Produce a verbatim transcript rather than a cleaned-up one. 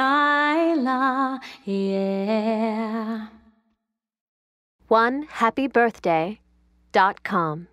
Skyla, yeah. one happy birthday dot com